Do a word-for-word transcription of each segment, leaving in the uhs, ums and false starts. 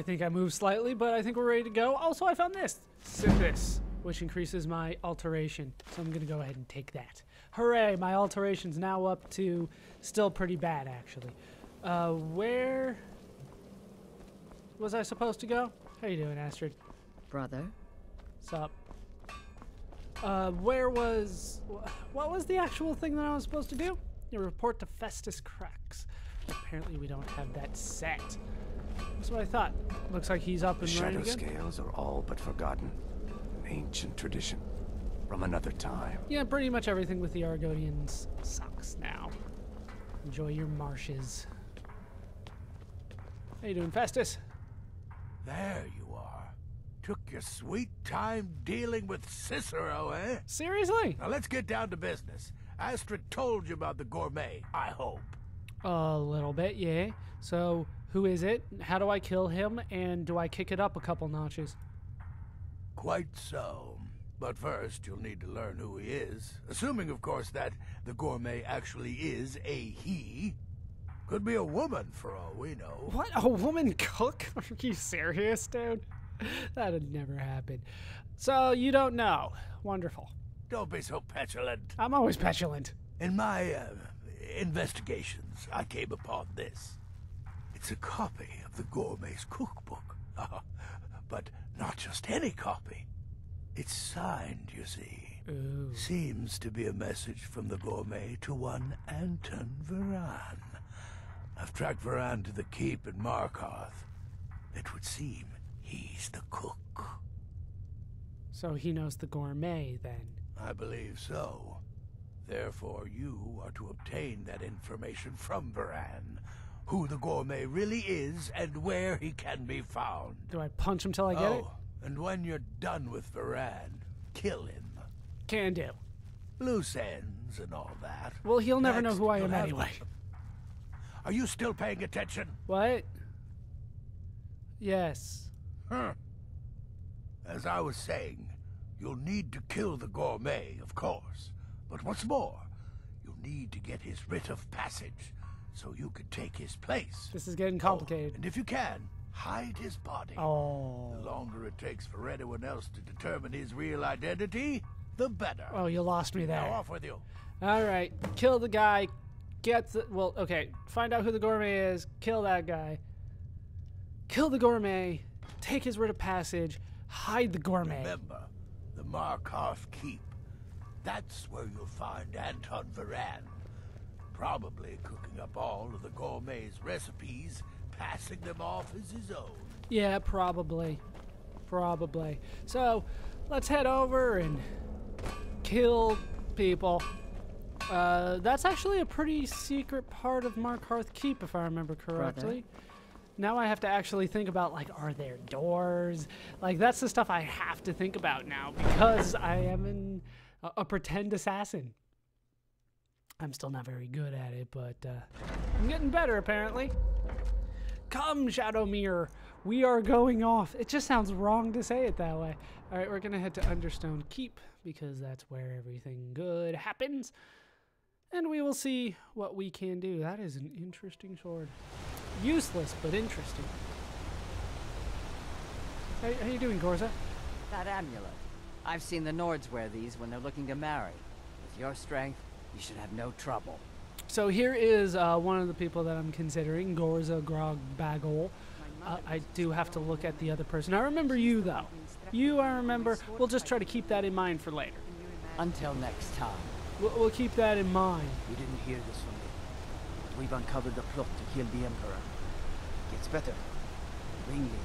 I think I moved slightly, but I think we're ready to go. Also, I found this, Sithis, which increases my alteration. So I'm going to go ahead and take that. Hooray, my alteration's now up to still pretty bad, actually. Uh, where was I supposed to go? How you doing, Astrid? Brother. Sup? Uh, where was... What was the actual thing that I was supposed to do? You report to Festus Crex. Apparently we don't have that set. That's what I thought. Looks like he's up and running again. Shadow scales are all but forgotten. An ancient tradition from another time. Yeah, pretty much everything with the Argodians sucks now. Enjoy your marshes. How you doing, Festus? There you are. Took your sweet time dealing with Cicero, eh? Seriously? Now let's get down to business. Astrid told you about the gourmet, I hope. A little bit, yeah. So, who is it? How do I kill him? And do I kick it up a couple notches? Quite so. But first, you'll need to learn who he is. Assuming, of course, that the gourmet actually is a he. Could be a woman, for all we know. What? A woman cook? Are you serious, dude? That'd never happen. So, you don't know. Wonderful. Don't be so petulant. I'm always petulant. In my uh, investigations, I came upon this. It's a copy of the gourmet's cookbook. But not just any copy. It's signed, you see. Ooh. Seems to be a message from the gourmet to one Anton Virane. I've tracked Virane to the keep in Markarth. It would seem he's the cook. So he knows the gourmet, then? I believe so. Therefore, you are to obtain that information from Virane. Who the gourmet really is and where he can be found. Do I punch him till I get oh. it? And when you're done with Virane, kill him. Can do. Loose ends and all that. Well, he'll never Next, know who I am anyway. Are you still paying attention? What? Yes. Huh. As I was saying, you'll need to kill the gourmet, of course. But what's more, you'll need to get his writ of passage so you can take his place. This is getting complicated. Oh, and if you can, hide his body. Oh. The longer it takes for anyone else to determine his real identity, the better. Oh, you lost me there. Now off with you. All right, kill the guy. Get the well. Okay, find out who the gourmet is. Kill that guy. Kill the gourmet. Take his writ of passage. Hide the gourmet. Remember, the Markarth Keep. That's where you'll find Anton Virane. Probably cooking up all of the gourmet's recipes. Passing them off as his own. Yeah, probably. Probably. So, let's head over and kill people. Uh, that's actually a pretty secret part of Markarth Keep, if I remember correctly. Brother. Now I have to actually think about, like, are there doors? Like, that's the stuff I have to think about now because I am in a, a pretend assassin. I'm still not very good at it, but uh, I'm getting better, apparently. Come, Shadowmere, we are going off. It just sounds wrong to say it that way. All right, we're going to head to Understone Keep because that's where everything good happens. And we will see what we can do. That is an interesting sword. Useless, but interesting. How, how you doing, Gorza? That amulet. I've seen the Nords wear these when they're looking to marry. With your strength, you should have no trouble. So here is uh, one of the people that I'm considering, Gorza, Grog Bagol. Uh, I do have to look at the other person. I remember you, though. You, I remember. We'll just try to keep that in mind for later. Until next time. We'll, we'll keep that in mind. You didn't hear this one. We've uncovered the plot to kill the Emperor. It gets better. The ringleader.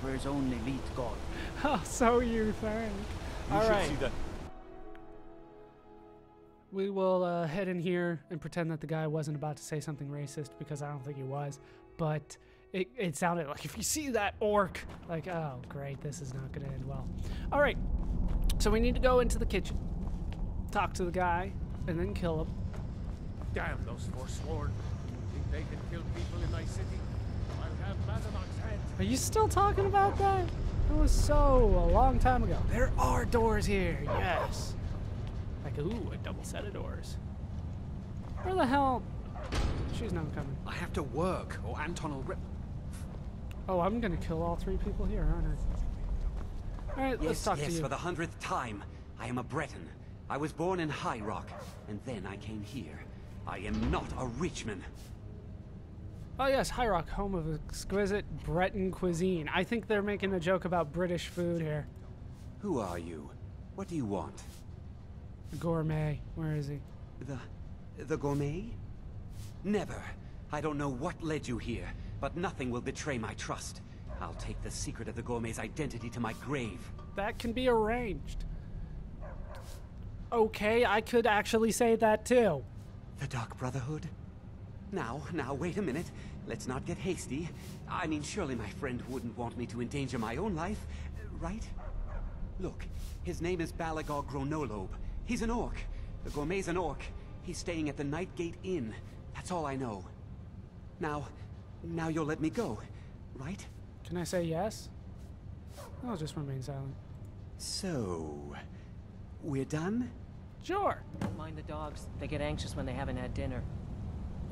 Where's only lead gone. Oh, so you think. All right. See that. We will uh, head in here and pretend that the guy wasn't about to say something racist because I don't think he was, but it, it sounded like, if you see that orc, like, oh, great, this is not going to end well. All right, so we need to go into the kitchen, talk to the guy, and then kill him. Damn those Forsworn. Think they can kill people in my city? I'll have Madamok's head. Are you still talking about that? That was so a long time ago. There are doors here, yes. Like, ooh, a double set of doors. Where the hell? She's not coming. I have to work, or Anton will rip. Oh, I'm gonna kill all three people here, aren't I? All right, yes, let's talk yes, to you. Yes, for the hundredth time. I am a Breton. I was born in High Rock, and then I came here. I am not a Richman. Oh yes, High Rock, home of exquisite Breton cuisine. I think they're making a joke about British food here. Who are you? What do you want? The gourmet. Where is he? The... the gourmet? Never. I don't know what led you here, but nothing will betray my trust. I'll take the secret of the gourmet's identity to my grave. That can be arranged. Okay, I could actually say that too. The Dark Brotherhood? Now, now, wait a minute. Let's not get hasty. I mean, surely my friend wouldn't want me to endanger my own life, right? Look, his name is Balagog gro-Nolob. He's an orc. The gourmet's an orc. He's staying at the Nightgate Inn. That's all I know. Now, now you'll let me go, right? Can I say yes? I'll just remain silent. So, we're done? Sure. Don't mind the dogs. They get anxious when they haven't had dinner.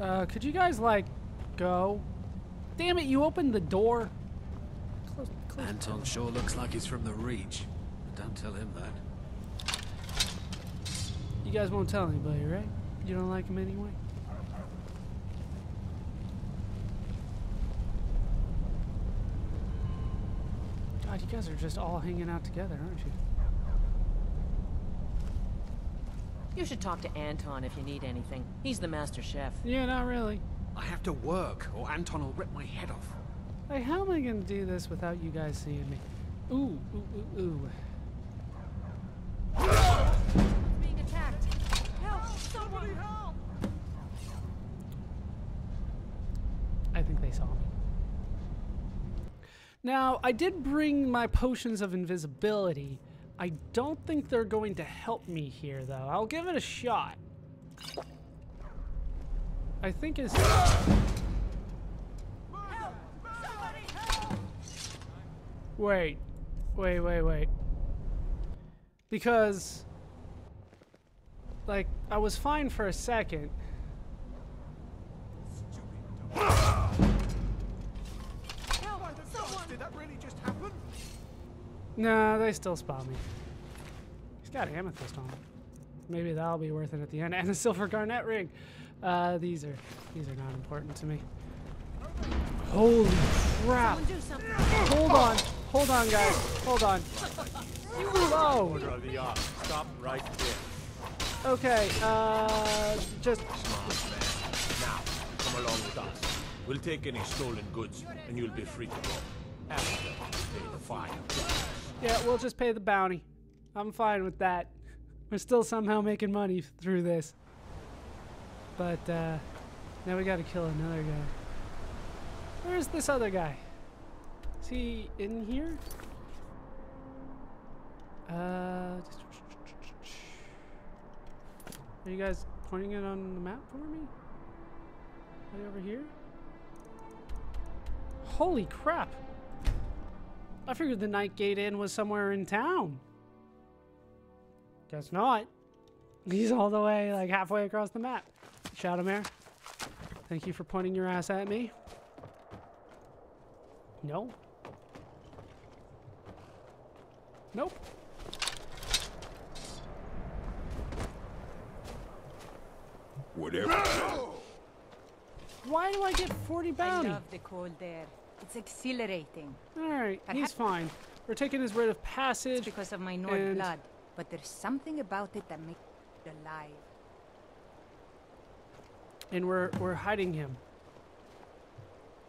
Uh, could you guys, like, go? Damn it, you opened the door. Close, close Anton sure looks like he's from the Reach. Don't tell him that. You guys won't tell anybody, right? You don't like him anyway? God, you guys are just all hanging out together, aren't you? You should talk to Anton if you need anything. He's the master chef. Yeah, not really. I have to work, or Anton will rip my head off. Hey, how am I gonna do this without you guys seeing me? Ooh, ooh, ooh, ooh. Being attacked. Help! Somebody help! I think they saw me. Now, I did bring my potions of invisibility. I don't think they're going to help me here, though. I'll give it a shot. I think it's... Help! Somebody help! Wait. Wait, wait, wait. Because... Like, I was fine for a second. No, they still spot me. He's got amethyst on him. Maybe that'll be worth it at the end. And a silver garnet ring. Uh, these are these are not important to me. Holy crap! Hold on, hold on, guys, hold on. Whoa! Stop right there. Okay. Uh, just. Now, come along with us. We'll take any stolen goods, and you'll be free to go. After, pay the fine. Yeah, we'll just pay the bounty. I'm fine with that. We're still somehow making money through this. But, uh, now we gotta kill another guy. Where's this other guy? Is he in here? Uh, are you guys pointing it on the map for me? Right over here? Holy crap! I figured the Nightgate Inn was somewhere in town. Guess not. He's all the way, like, halfway across the map. Shadowmere, thank you for pointing your ass at me. No. Nope. Whatever. Why do I get forty bounty? I love the cold air. It's exhilarating. Alright, he's fine. We're taking his rite of passage. It's because of my Nord blood, but there's something about it that makes it alive. And we're we're hiding him.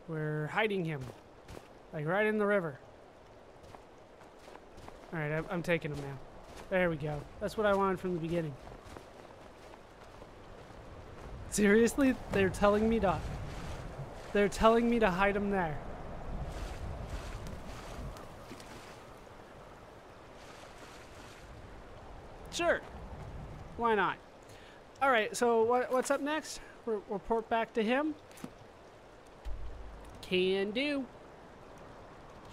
We're hiding him. Like right in the river. Alright, I'm, I'm taking him now. There we go. That's what I wanted from the beginning. Seriously? They're telling me to They're telling me to hide him there. Sure. Why not? All right, so what, what's up next? Re report back to him. Can do.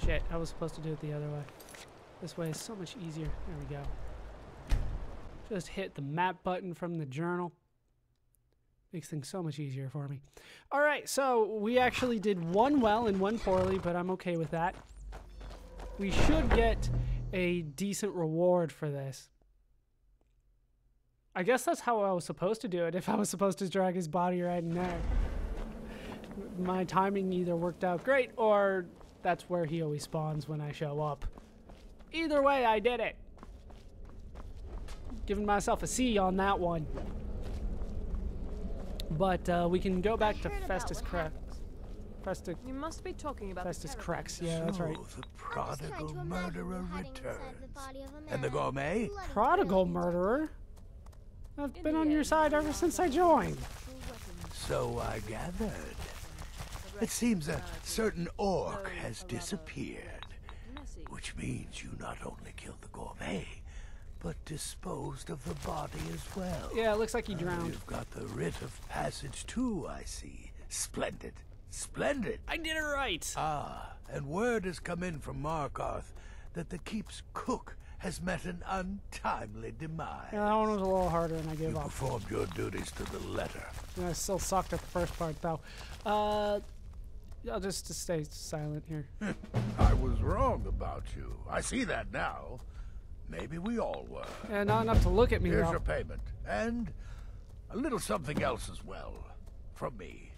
Shit, I was supposed to do it the other way. This way is so much easier. There we go. Just hit the map button from the journal. Makes things so much easier for me. All right, so we actually did one well and one poorly, but I'm okay with that. We should get a decent reward for this. I guess that's how I was supposed to do it, if I was supposed to drag his body right in there. My timing either worked out great, or that's where he always spawns when I show up. Either way, I did it. Giving myself a C on that one. But uh, we can go back to Festus Crex. Festus. You must be talking about Festus Crex. Yeah, that's right. So the prodigal murderer returns, and the gourmet. Prodigal murderer. I've been on your side ever since I joined. So I gathered. It seems a certain orc has disappeared, which means you not only killed the gourmet, but disposed of the body as well. Yeah, it looks like he drowned. Uh, you've got the writ of passage too, I see. Splendid. Splendid. I did it right. Ah, and word has come in from Markarth that the keep's cook has met an untimely demise. Yeah, that one was a little harder and I gave up. You performed your duties to the letter. Yeah, I still sucked at the first part, though. Uh... I'll just, just stay silent here. I was wrong about you. I see that now. Maybe we all were. Yeah, not enough to look at me, though. Here's your payment, and a little something else as well, from me.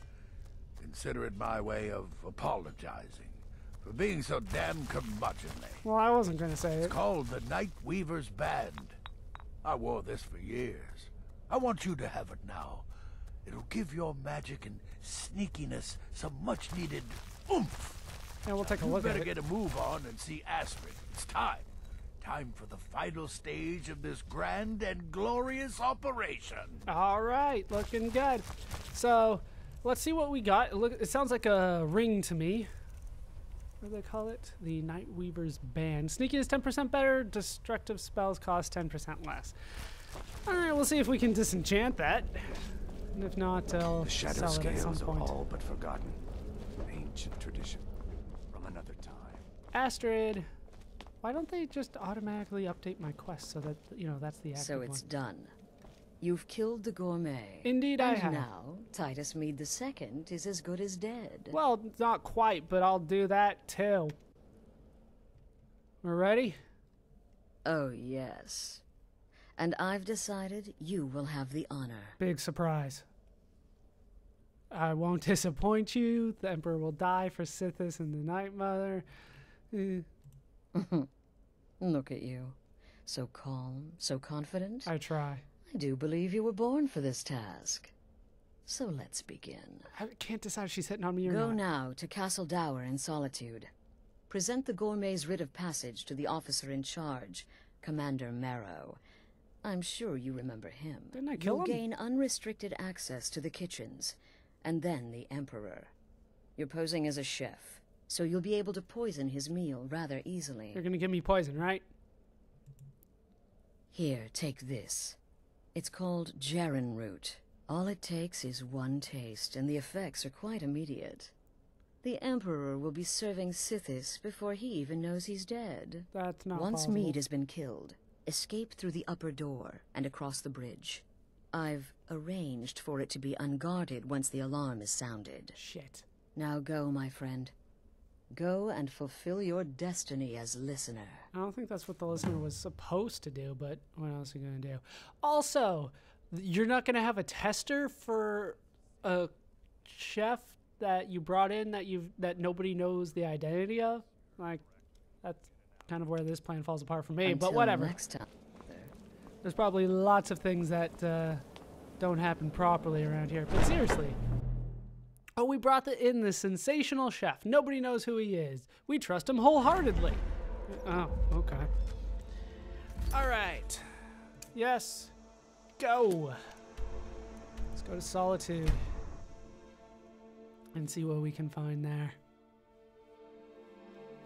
Consider it my way of apologizing for being so damn curmudgeonly. Well, I wasn't going to say it. It's called the Night Weaver's Band. I wore this for years. I want you to have it now. It'll give your magic and sneakiness some much-needed oomph. Yeah, we'll take a look at it. You better get a move on and see Astrid. It's time. Time for the final stage of this grand and glorious operation. All right, looking good. So, let's see what we got. Look, it sounds like a ring to me. What do they call it? The Night Weaver's Band. Sneaky is ten percent better. Destructive spells cost ten percent less. All right, we'll see if we can disenchant that. And if not, I'll the shadow sell it at some point. Are all but forgotten. An ancient tradition from another time. Astrid. Why don't they just automatically update my quest so that, you know, that's the active one? So it's done. You've killed the gourmet. Indeed I have. And now, Titus Mead the Second is as good as dead. Well, not quite, but I'll do that too. We're ready? Oh, yes. And I've decided you will have the honor. Big surprise. I won't disappoint you. The Emperor will die for Sithis and the Night Mother. Eh. Look at you. So calm, so confident. I try. I do believe you were born for this task. So let's begin. I can't decide if she's hitting on me or not. Go now to Castle Dower in Solitude. Present the gourmet's writ of passage to the officer in charge, Commander Marrow. I'm sure you remember him. Didn't I kill him? You'll gain unrestricted access to the kitchens, and then the Emperor. You're posing as a chef, so you'll be able to poison his meal rather easily. You're gonna give me poison, right? Here, take this. It's called Jarenroot. All it takes is one taste, and the effects are quite immediate. The Emperor will be serving Sithis before he even knows he's dead. That's not Once possible. Mead has been killed, escape through the upper door and across the bridge. I've arranged for it to be unguarded once the alarm is sounded. Shit. Now go, my friend. Go and fulfill your destiny as listener. I don't think that's what the listener was supposed to do, but what else are you going to do? Also, you're not going to have a tester for a chef that you brought in that you've that nobody knows the identity of? Like, that's kind of where this plan falls apart for me, Until but whatever. Next time. There's probably lots of things that uh, don't happen properly around here, but seriously. Oh, we brought the, in the sensational chef. Nobody knows who he is. We trust him wholeheartedly. Oh, okay. All right. Yes. Go. Let's go to Solitude and see what we can find there.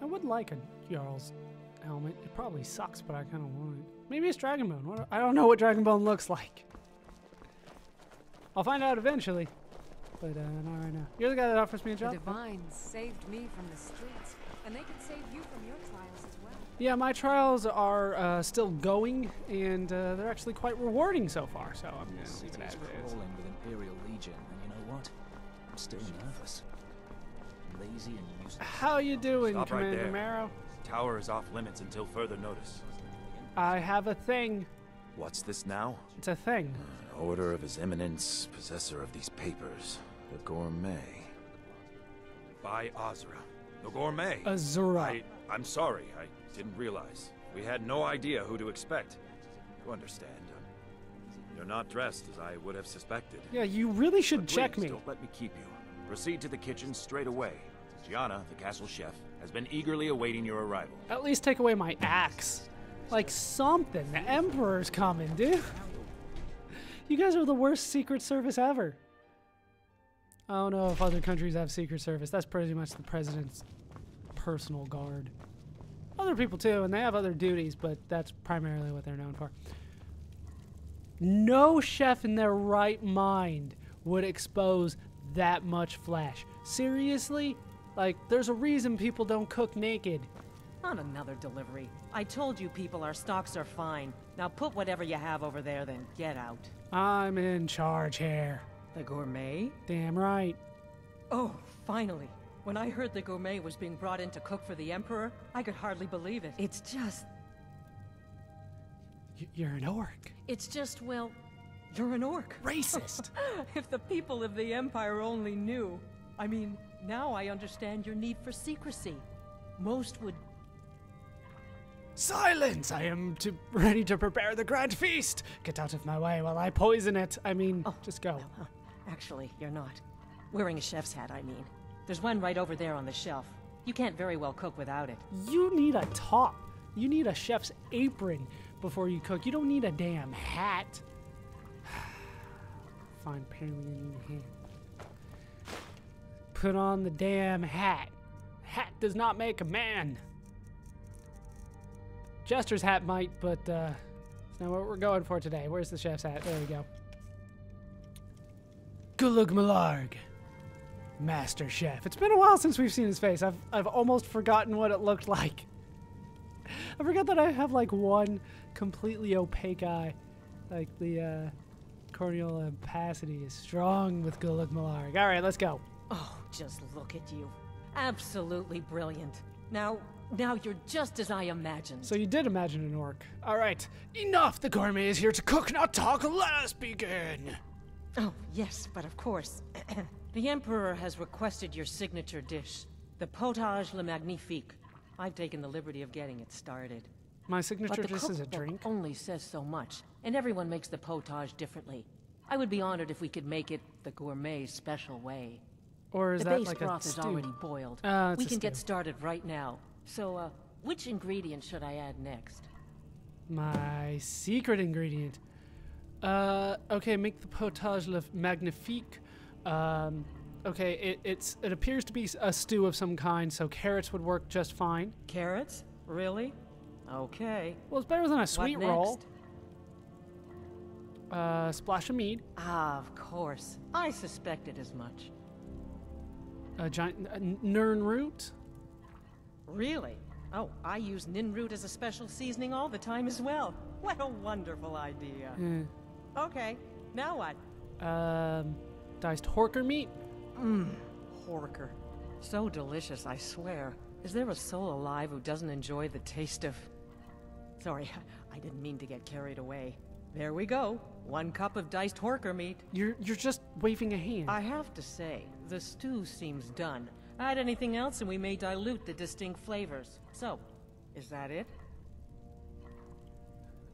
I would like a Jarl's helmet. It probably sucks, but I kind of want it. Maybe it's Dragonbone. What, I don't know what Dragonbone looks like. I'll find out eventually. But, uh, not right now. You're the guy that offers me a job. The divines saved me from the streets, and they could save you from your trials as well. Yeah, my trials are uh, still going, and uh, they're actually quite rewarding so far, so I'm going to leave it as it is. Crawling with Imperial Legion, and you know what? I'm still nervous. Lazy and useless. How you doing, Stop Commander right Marrow? Tower is off limits until further notice. I have a thing. What's this now? It's a thing. An order of His Eminence, possessor of these papers, the gourmet. By Azura. The gourmet. Azura. I, I'm sorry, I didn't realize. We had no idea who to expect. You understand. You're not dressed as I would have suspected. Yeah, you really should but check please, me. Don't let me keep you. Proceed to the kitchen straight away. Gianna, the castle chef, has been eagerly awaiting your arrival. At least take away my axe. Like something. The Emperor's coming, dude. You guys are the worst Secret Service ever. I don't know if other countries have Secret Service. That's pretty much the president's personal guard. Other people too, and they have other duties, but that's primarily what they're known for. No chef in their right mind would expose that much flesh. Seriously? Like, there's a reason people don't cook naked. On another delivery. I told you people, our stocks are fine. Now put whatever you have over there, then get out. I'm in charge here. The gourmet? Damn right. Oh, finally. When I heard the gourmet was being brought in to cook for the Emperor, I could hardly believe it. It's just... Y- you're an orc. It's just, well, you're an orc. Racist. If the people of the Empire only knew. I mean, now I understand your need for secrecy. Most would... Silence! I am to ready to prepare the grand feast! Get out of my way while I poison it! I mean, oh, just go. No, actually, you're not. Wearing a chef's hat, I mean. There's one right over there on the shelf. You can't very well cook without it. You need a top. You need a chef's apron before you cook. You don't need a damn hat. Fine, pan in hand. Put on the damn hat. Hat does not make a man. Jester's hat might, but uh, it's not what we're going for today. Where's the chef's hat? There we go. Gulug Malarg, Master Chef. It's been a while since we've seen his face. I've I've almost forgotten what it looked like. I forgot that I have like one completely opaque eye. Like the uh, corneal opacity is strong with Gulug Malarg. All right, let's go. Oh, just look at you. Absolutely brilliant. Now. Now you're just as I imagined. So you did imagine an orc. All right, enough! The gourmet is here to cook, not talk. Let us begin. Oh, yes, but of course. The Emperor has requested your signature dish, the potage le magnifique. I've taken the liberty of getting it started. My signature dish is a drink? Only says so much, and everyone makes the potage differently. I would be honored if we could make it the gourmet's special way. Or is that like a stew? The base broth is already boiled. Uh, we can get started right now. So, uh, which ingredient should I add next? My secret ingredient. Uh, okay, make the potage le magnifique. Um, okay, it, it's, it appears to be a stew of some kind, so carrots would work just fine. Carrots? Really? Okay. Well, it's better than a sweet what next? roll. Uh, splash of mead. Ah, of course. I suspected as much. A giant uh, nirnroot. Really? Oh, I use nirnroot as a special seasoning all the time as well. What a wonderful idea. Mm. Okay, now what? Um, diced horker meat? Mmm, horker. So delicious, I swear. Is there a soul alive who doesn't enjoy the taste of... Sorry, I didn't mean to get carried away. There we go. One cup of diced horker meat. You're, you're just waving a hand. I have to say, the stew seems done. Add anything else and we may dilute the distinct flavors. So, is that it?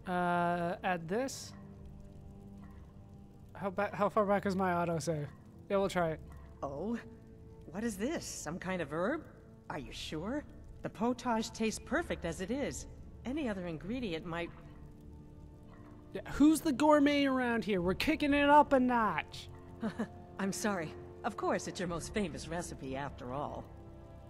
Uh, add this? How, ba how far back is my autosave? Yeah, we'll try it. Oh? What is this? Some kind of herb? Are you sure? The potage tastes perfect as it is. Any other ingredient might... Yeah, who's the gourmet around here? We're kicking it up a notch. I'm sorry. Of course, it's your most famous recipe after all.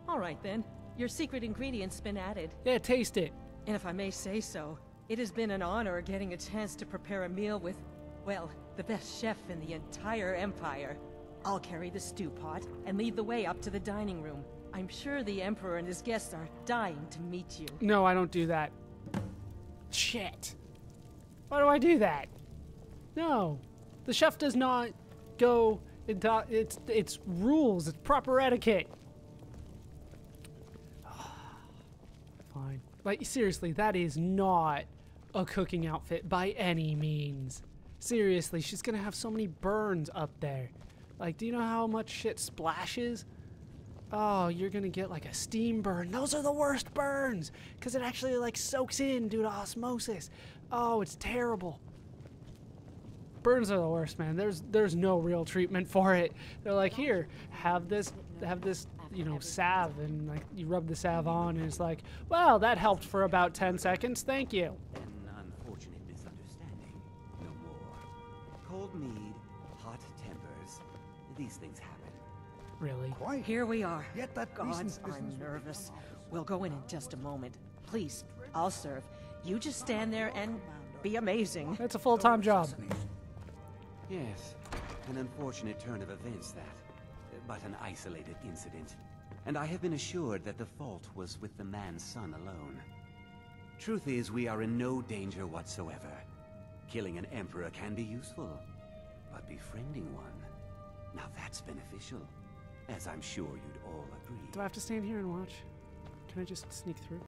All right then, your secret ingredient's been added. Yeah, taste it. And if I may say so, it has been an honor getting a chance to prepare a meal with, well, the best chef in the entire Empire. I'll carry the stew pot and lead the way up to the dining room. I'm sure the Emperor and his guests are dying to meet you. No, I don't do that. Shit. Why do I do that? No. The chef does not go into... It's, it's rules. It's proper etiquette. Fine. Like, seriously, that is not a cooking outfit by any means. Seriously, she's gonna have so many burns up there. Like, do you know how much shit splashes? Oh, you're gonna get like a steam burn. Those are the worst burns because it actually like soaks in due to osmosis. Oh, it's terrible. Burns are the worst, man. There's there's no real treatment for it. They're like, here, have this, have this, you know, salve, and like you rub the salve on, and it's like, well, that helped for about ten seconds. Thank you. An unfortunate misunderstanding. No more. Cold mead, hot tempers. These things happen. Really? Quite. Here we are. Yet that Gods, I'm nervous. We'll go in in just a moment. Please, I'll serve. You just stand there and be amazing. That's a full-time job. Yes, an unfortunate turn of events that, but an isolated incident. And I have been assured that the fault was with the man's son alone. Truth is, we are in no danger whatsoever. Killing an emperor can be useful, but befriending one, now that's beneficial, as I'm sure you'd all agree. Do I have to stand here and watch? Can I just sneak through?